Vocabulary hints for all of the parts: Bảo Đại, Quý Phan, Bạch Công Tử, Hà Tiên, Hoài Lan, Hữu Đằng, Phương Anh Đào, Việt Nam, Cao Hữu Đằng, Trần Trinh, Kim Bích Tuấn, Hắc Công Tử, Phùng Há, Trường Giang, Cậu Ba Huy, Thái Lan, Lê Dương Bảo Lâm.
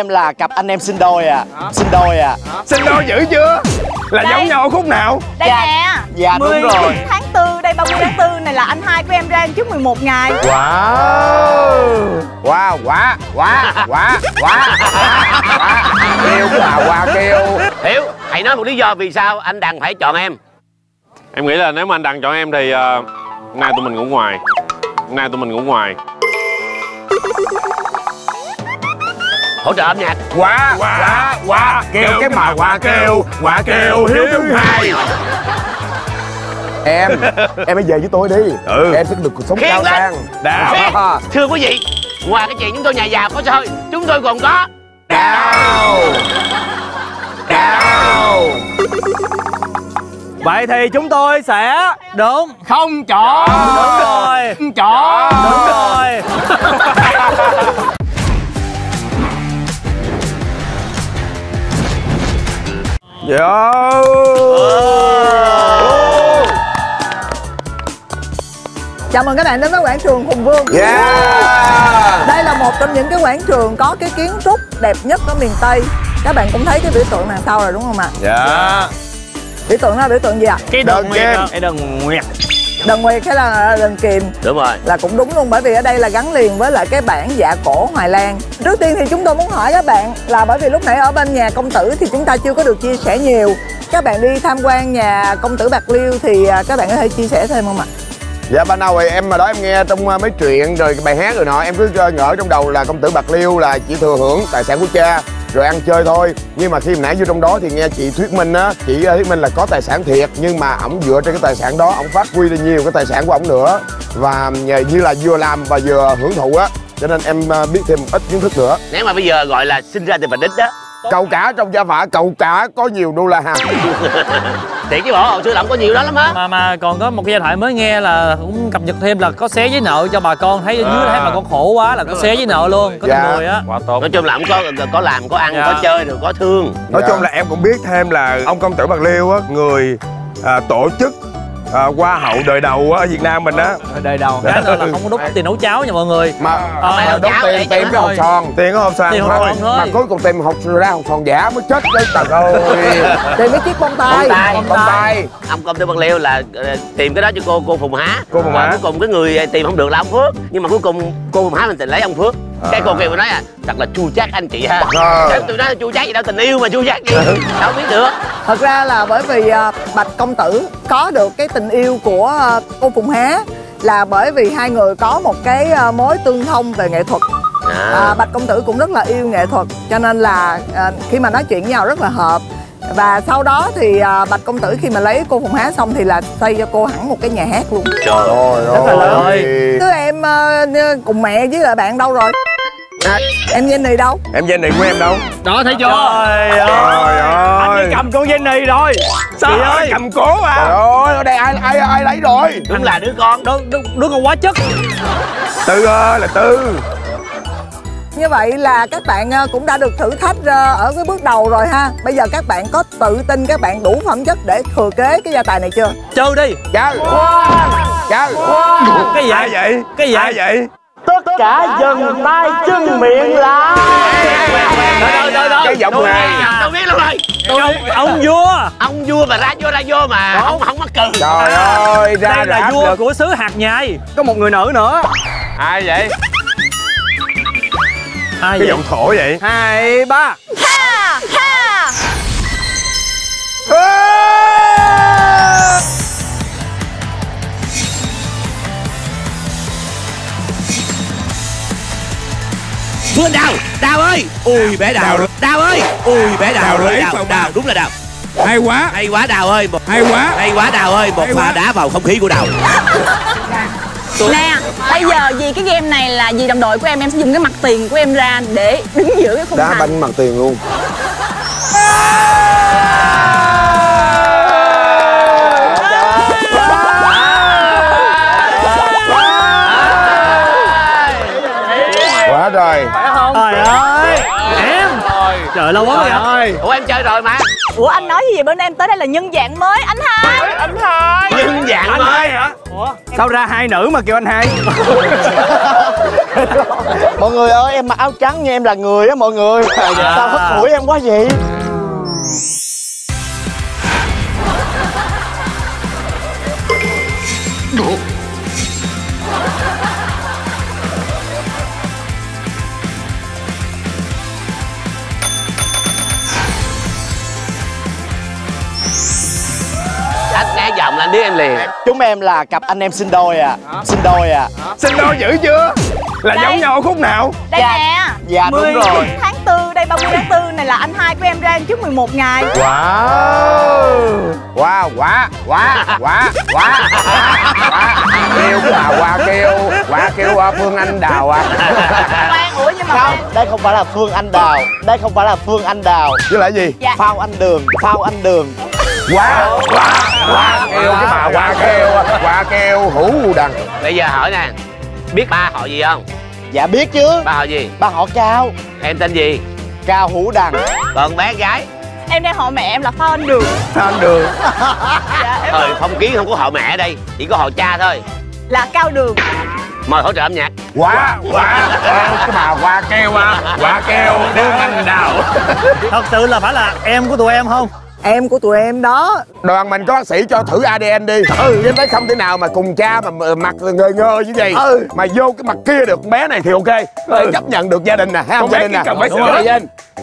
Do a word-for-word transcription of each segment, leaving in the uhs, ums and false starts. em là cặp anh em sinh đôi à. Hả? Sinh đôi à? Hả? Sinh đôi dữ chưa? Là đây. Giống nhau ở khúc nào? Đây dạ. nè. Dạ đúng rồi. Tháng tư, đây ba mươi tháng tư này là anh hai của em ra trước mười một ngày. Wow. Wow, quá, quá, quá, quá, quá. Kêu quá, quá kêu. Hiểu, hãy nói một lý do vì sao anh Đằng phải chọn em. Em nghĩ là nếu mà anh Đằng chọn em thì uh, nay tụi mình ngủ ngoài. Nay tụi mình ngủ ngoài. Hỗ trợ âm nhạc. Quá, quá, quá. Kêu cái mà quá kêu. Quá kêu hiếu thứ hai. Em, em hãy về với tôi đi. Ừ. Em sẽ được cuộc sống cao sang. Đào. Thưa quý vị, ngoài cái chuyện chúng tôi nhà giàu có thôi, chúng tôi còn có Đào. Đào. Vậy thì chúng tôi sẽ đúng không chọn. Đúng rồi. Chọn. Đúng rồi. Dạ. Chào mừng các bạn đến với quảng trường Hùng Vương. Yeah. Đây là một trong những cái quảng trường có cái kiến trúc đẹp nhất ở miền Tây. Các bạn cũng thấy cái biểu tượng đằng sau rồi đúng không ạ? Dạ. Yeah. Biểu tượng là biểu tượng gì ạ? Cái đần nguyệt. Cái đần nguyệt. Đần nguyệt hay là đần kìm. Đúng rồi. Là cũng đúng luôn, bởi vì ở đây là gắn liền với lại cái bản dạ cổ Hoài Lan. Trước tiên thì chúng tôi muốn hỏi các bạn là bởi vì lúc nãy ở bên nhà công tử thì chúng ta chưa có được chia sẻ nhiều. Các bạn đi tham quan nhà công tử Bạc Liêu thì các bạn có thể chia sẻ thêm không ạ? Dạ ban đầu thì em mà đó em nghe trong mấy chuyện rồi bài hát rồi nọ, em cứ ngỡ trong đầu là công tử Bạc Liêu là chỉ thừa hưởng tài sản của cha rồi ăn chơi thôi. Nhưng mà khi nãy vô trong đó thì nghe chị thuyết minh á, chị thuyết minh là có tài sản thiệt, nhưng mà ổng dựa trên cái tài sản đó ổng phát huy ra nhiều cái tài sản của ổng nữa, và như là vừa làm và vừa hưởng thụ á, cho nên em biết thêm ít kiến thức nữa. Nếu mà bây giờ gọi là sinh ra từ vạch đích đó, cậu cả trong gia phả, cậu cả có nhiều đô la ha. Thiệt chứ bộ, hồi xưa là ổng có nhiều đó lắm á. Mà mà còn có một cái giai thoại mới nghe là cũng cập nhật thêm là có xé giấy nợ cho bà con, thấy dưới thấy bà con khổ quá là có xé giấy nợ luôn, có từng người á. Nói chung là ổng có có làm, có ăn, có chơi rồi có thương. Nói chung là em cũng biết thêm là ông công tử Bạc Liêu á, người tổ chức hoa hậu đời đầu ở Việt Nam mình á. Đời đầu cái là không có đút tiền nấu cháo nha mọi người, mà đút tiền tìm cái hột son, tiền cái hột son thôi, mà cuối cùng tìm hột ra hột son giả mới chết đấy. Trời ơi, tìm cái chiếc bông tai, bông tai ông công tử Bạc Liêu là tìm cái đó cho cô cô Phùng Há. Cô Phùng Há cuối cùng cái người tìm không được là ông Phước, nhưng mà cuối cùng cô Phùng Há mình tìm lấy ông Phước. Cái cô kia mà nói à, thật là chua chát anh chị ha. Tụi nó chua chát gì đâu, tình yêu mà chua chát gì đâu biết được. Thật ra là bởi vì Bạch Công Tử có được cái tình yêu của cô Phùng Há là bởi vì hai người có một cái mối tương thông về nghệ thuật. À, Bạch Công Tử cũng rất là yêu nghệ thuật, cho nên là khi mà nói chuyện với nhau rất là hợp. Và sau đó thì Bạch Công Tử khi mà lấy cô Phùng Há xong thì là xây cho cô hẳn một cái nhà hát luôn. Trời ơi, rất là lớn ơi. Thế em cùng mẹ với lại bạn đâu rồi? À, em Jenny đâu? Em Jenny của em đâu? Đó thấy chưa? Trời ơi, anh ấy cầm con Jenny rồi. Sao chị ơi, cầm cố à? Trời ơi, ở đây ai ai ai lấy rồi? Đúng là đứa con, đứa đứa, đứa con quá chất. Tư ơi là Tư. Như vậy là các bạn cũng đã được thử thách ở cái bước đầu rồi ha. Bây giờ các bạn có tự tin các bạn đủ phẩm chất để thừa kế cái gia tài này chưa? Chơi đi. Chơi. Chơi. Cái gì vậy? Cái gì vậy? Tất cả dần tay chân miệng lại. Đó đó đó. Cái giọng này. Tôi biết luôn rồi. Tôi ông vua, ông vua mà ra vua ra vua mà không không mắc cười. Trời ơi, ra là vua của xứ hạt nhai. Có một người nữ nữa. Ai vậy? Ai cái giọng thổ vậy? Hai ba. Ha ha. Phương Đào, Đào ơi, ui bé Đào, Đào ơi, ui bé Đào, Đào, Đào, đúng là Đào. Hay quá, hay quá Đào ơi, một hay quá, hay quá Đào ơi, một pha đá vào không khí của Đào. Nè, bây giờ vì cái game này là vì đồng đội của em, em sẽ dùng cái mặt tiền của em ra để đứng giữa cái khung thành. Đá banh mặt tiền luôn. Quá rồi. Trời ơi. Em. Trời lâu quá rồi. Ủa em chơi rồi mà. Ủa anh nói gì vậy, bữa nay em tới đây là nhân dạng mới anh hai. Anh hai. Nhân dạng mới hả? Ủa sao ra hai nữ mà kêu anh hai? Mọi người ơi, em mặc áo trắng như em là người á mọi người. Sao hất mũi em quá vậy? Giọng là anh biết em liền. Chúng em là cặp anh em sinh đôi à. Hả? Sinh đôi à. Hả? Sinh đôi dữ chưa? Là đây. Giống nhau ở khúc nào? Đây dạ. Nè. Dạ đúng rồi. Tháng tư, đây ba mươi tháng tư này là anh hai của em ra trước mười một ngày. Wow. Wow, quá, quá, quá, quá, quá. Kêu mà qua kêu, qua kêu Phương Anh Đào à. Khoan, ủa nhưng mà không, đây không phải là Phương Anh Đào, đây không phải là Phương Anh Đào. Với lại gì? Dạ. Phao anh đường, phao anh đường. Quá, quá, quá kêu cái bà qua kêu, qua kêu Hữu Đằng. Bây giờ hỏi nè, biết ba họ gì không? Dạ biết chứ. Ba họ gì? Ba họ Cao. Em tên gì? Cao Hữu Đằng. Còn bé gái? Em đang họ mẹ em là Phao Anh Đường. Phao Anh Đường. Dạ, em... Thời phong kiến không có họ mẹ ở đây, chỉ có họ cha thôi. Là Cao Đường. Mời hỗ trợ âm nhạc. Quá, quá, quá cái bà qua kêu, qua kêu Phương Anh Đào. Thật sự là phải là em của tụi em không? Em của tụi em đó. Đoàn mình có bác sĩ cho thử a đê en đi. Ừ. Chứ thấy không thể nào mà cùng cha mà mặt ngờ ngờ như vậy. Ừ. Mà vô cái mặt kia được bé này thì ok. Ừ. Chấp nhận được gia đình nè. Không gia đình nè.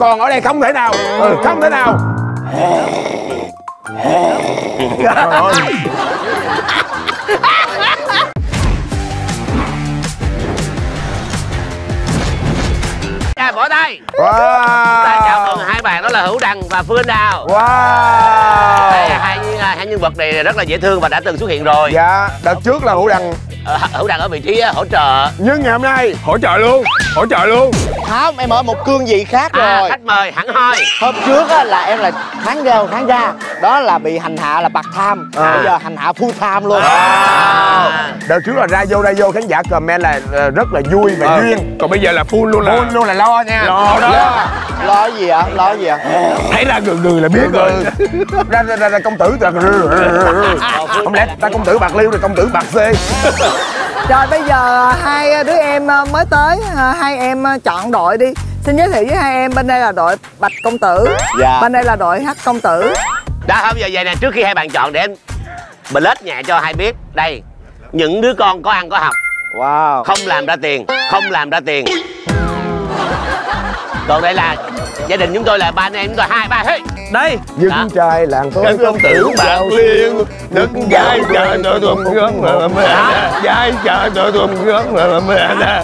Còn ở đây không thể nào. Ừ. Không thể nào. À, bỏ tay. Wow. Chào mừng hai bạn, đó là Hữu Đằng và Phương Anh Đào. Wow. Đây là hai, hai nhân vật này rất là dễ thương và đã từng xuất hiện rồi. Dạ, đợt trước là Hữu Đằng. Ờ, Hữu Đằng ở vị trí hỗ trợ. Nhưng ngày hôm nay hỗ trợ luôn, hỗ trợ luôn. Không, em ở một cương vị khác rồi. À, khách mời hẳn hoi. Hôm trước á, là em là khán gia, khán gia. Đó là bị hành hạ là part time. À. Bây giờ hành hạ full time luôn. À. Đợt trước là ra vô ra vô khán giả comment là rất là vui và à. Duyên. Còn bây giờ là full luôn là full luôn là lo nha. Lo đó. Lo, lo gì ạ? Lo gì ạ? Thấy ra gừ gừ là biết rồi. Ra ra ra, ra công tử là... Không lẽ ta công tử bạc liêu rồi công tử bạc xê. Rồi bây giờ hai đứa em mới tới, hai em chọn đội đi. Xin giới thiệu với hai em, bên đây là đội Bạch Công Tử, dạ. Bên đây là đội Hắc Công Tử. Đã không, giờ vậy nè, trước khi hai bạn chọn để em bless nhẹ cho hai biết. Đây, những đứa con có ăn có học. Wow. Không làm ra tiền, không làm ra tiền. Còn đây là gia đình chúng tôi là ba anh em, chúng tôi hai ba hết. Đây những đó. Trai làng tôi công tử Bảo Liên nước gái trời tôi thùng gớm mà mẹ gái trời tôi thùng gớm mà mẹ nè.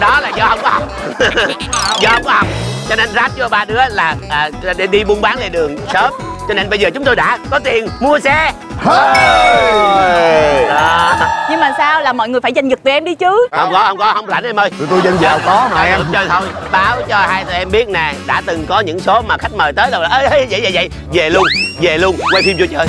Đó là do không có học. Do không có học cho nên ráp cho ba đứa là à, để đi buôn bán lề đường sớm, cho nên bây giờ chúng tôi đã có tiền mua xe. Hey. À. Nhưng mà sao là mọi người phải giành giật tụi em đi chứ. Không có, không có, không rảnh em ơi. Tụi tôi giành giàu có mà em. Chơi thôi. Báo cho hai tụi em biết nè, đã từng có những số mà khách mời tới đâu là ê vậy vậy vậy, về luôn, về luôn, quay phim vô chơi.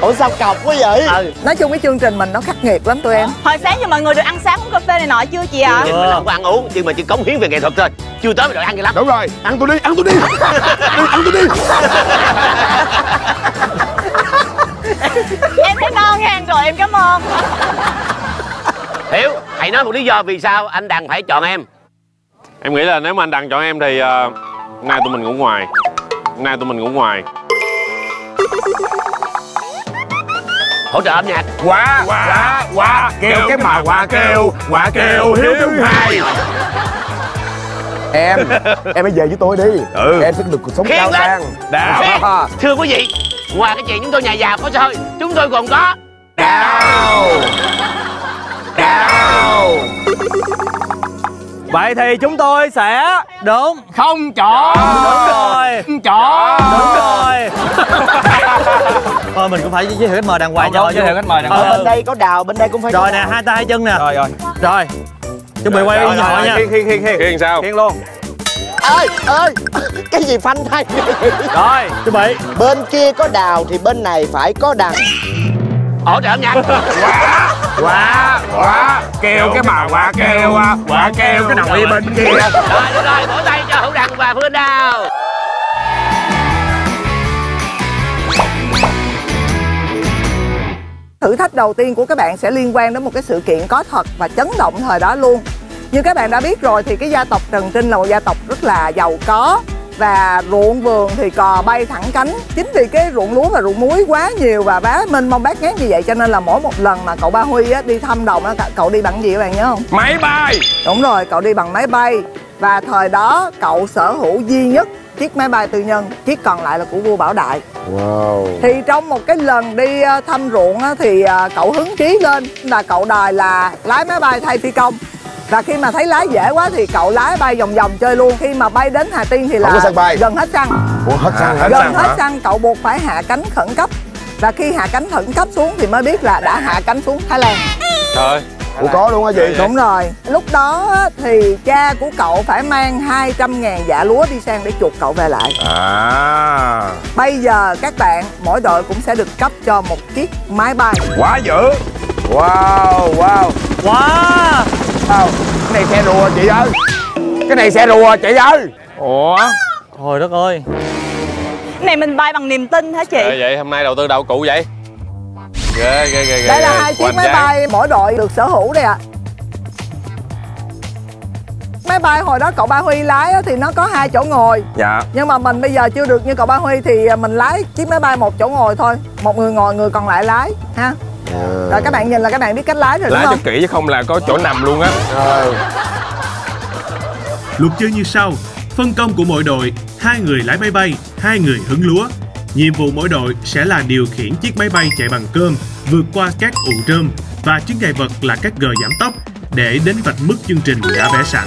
Ủa sao cọc quá vậy? Ừ. Nói chung cái chương trình mình nó khắc nghiệt lắm tụi em. Hồi sáng giờ mọi người được ăn sáng uống cà phê này nọ chưa chị ạ? À? Ừ. Mình không có ăn uống nhưng mà chỉ cống hiến về nghệ thuật thôi. Chưa tới mà đòi ăn gì lắm. Đúng rồi, ăn tôi đi, ăn tôi đi. Đi ăn tôi đi. Em thấy ngon hàng rồi em cảm ơn. Hiểu, hãy nói một lý do vì sao anh Đằng phải chọn em. Em nghĩ là nếu mà anh Đằng chọn em thì uh, nay tụi mình ngủ ngoài. Nay tụi mình ngủ ngoài. Hỗ trợ âm nhạc. Quá, quá, quá. Kêu cái mà quả kêu, quả kêu hiếu thứ hai. Em, em hãy về với tôi đi. Ừ. Em sẽ được cuộc sống cao sang. Đào. Thưa quý vị, ngoài cái chuyện chúng tôi nhà giàu có chơi, chúng tôi còn có Đào. Đào. Vậy thì chúng tôi sẽ đúng không chọn. Đúng rồi. Không chọn. Đúng rồi. Thôi mình cũng phải giới thiệu khách mời đàng hoàng cho. Giới thiệu khách mời đàng hoàng. Bên đây có Đào, bên đây cũng phải. Rồi nè, hai tay hai chân nè. Rồi rồi. Rồi. Chuẩn bị quay điện thoại nha. Khiên khiên khiên khiên. Khiên sao? Khiên luôn. Ơi ơi cái gì phanh thay rồi chuẩn bị. Bên kia có Đào thì bên này phải có Đằng. Ổn trợ nhạc. Quả, quả kêu cái màu quả kêu, quả kêu cái đầu y bên kia. Rồi, được rồi, bỏ tay cho Hữu Đằng và Phương Anh Đào. Thử thách đầu tiên của các bạn sẽ liên quan đến một cái sự kiện có thật và chấn động thời đó luôn. Như các bạn đã biết rồi thì cái gia tộc Trần Trinh là một gia tộc rất là giàu có. Và ruộng vườn thì cò bay thẳng cánh. Chính vì cái ruộng lúa và ruộng muối quá nhiều và bá mênh mông bát ngát như vậy, cho nên là mỗi một lần mà cậu Ba Huy á, đi thăm đồng á, cậu đi bằng gì các bạn nhớ không? Máy bay. Đúng rồi, cậu đi bằng máy bay. Và thời đó cậu sở hữu duy nhất chiếc máy bay tư nhân, chiếc còn lại là của vua Bảo Đại. Wow. Thì trong một cái lần đi thăm ruộng á, thì cậu hứng chí lên là cậu đòi là lái máy bay thay phi công. Và khi mà thấy lái dễ quá thì cậu lái bay vòng vòng chơi luôn. Khi mà bay đến Hà Tiên thì là gần hết xăng. Ủa, hết xăng à, gần xăng hết hả? Xăng cậu buộc phải hạ cánh khẩn cấp. Và khi hạ cánh khẩn cấp xuống thì mới biết là đã hạ cánh xuống Thái Lan. Trời ơi, ủa có luôn hả chị? Đúng rồi. Lúc đó thì cha của cậu phải mang hai trăm ngàn dạ lúa đi sang để chuộc cậu về lại. À. Bây giờ các bạn mỗi đội cũng sẽ được cấp cho một chiếc máy bay. Quá dữ. Wow, wow. Wow. Wow. Cái này xe rùa chị ơi. Cái này xe rùa chị ơi. Ủa trời đất ơi. Cái này mình bay bằng niềm tin hả chị? À, vậy hôm nay đầu tư đâu cụ vậy? Ghê ghê ghê. Đây là hai chiếc máy bay mỗi đội được sở hữu đây ạ. À. Máy bay hồi đó cậu Ba Huy lái thì nó có hai chỗ ngồi. Dạ. Nhưng mà mình bây giờ chưa được như cậu Ba Huy thì mình lái chiếc máy bay một chỗ ngồi thôi. Một người ngồi, người còn lại lái ha. Ừ. Rồi các bạn nhìn là các bạn biết cách lái rồi lái đúng không? Lái cho kỹ chứ không là có chỗ nằm luôn á. Ừ. Luật chơi như sau. Phân công của mỗi đội, hai người lái máy bay, hai người hứng lúa. Nhiệm vụ mỗi đội sẽ là điều khiển chiếc máy bay chạy bằng cơm, vượt qua các ụ rơm và chướng ngại vật là các gờ giảm tốc để đến vạch mức chương trình đã vẽ sẵn.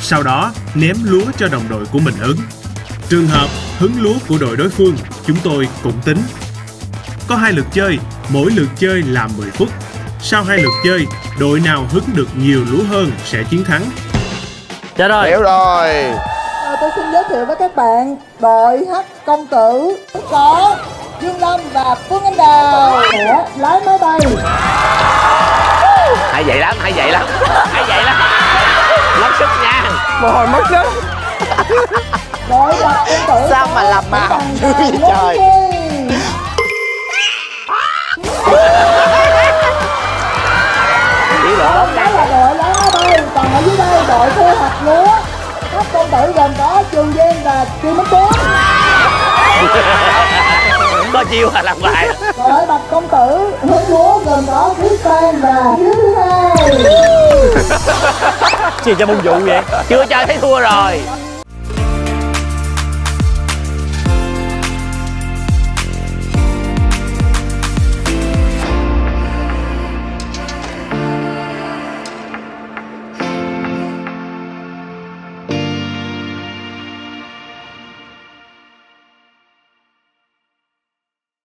Sau đó ném lúa cho đồng đội của mình hứng. Trường hợp hứng lúa của đội đối phương, chúng tôi cũng tính. Có hai lượt chơi, mỗi lượt chơi là mười phút. Sau hai lượt chơi, đội nào hứng được nhiều lúa hơn sẽ chiến thắng. Dạ rồi. Hiểu rồi. À, tôi xin giới thiệu với các bạn đội Hắc Công Tử có Dương Lâm và Phương Anh Đào sẽ lái máy bay. Hay vậy lắm, hay vậy lắm, hay vậy lắm. Mất sức nha. Một hồi mất sức. Đội Hắc Công Tử sao mà làm màu trời. Đó là đội lái máy bay, còn ở dưới đây đội thu hoạch lúa. Các công tử gồm có Trường Giang và Kim Bích Tuấn. Cũng có chiêu là làm bài. Đội Bạch Công Tử hứng lúa gồm có Quý Phan và Quý Hai. Chị cho môn vụ vậy? Chưa chơi thấy thua rồi.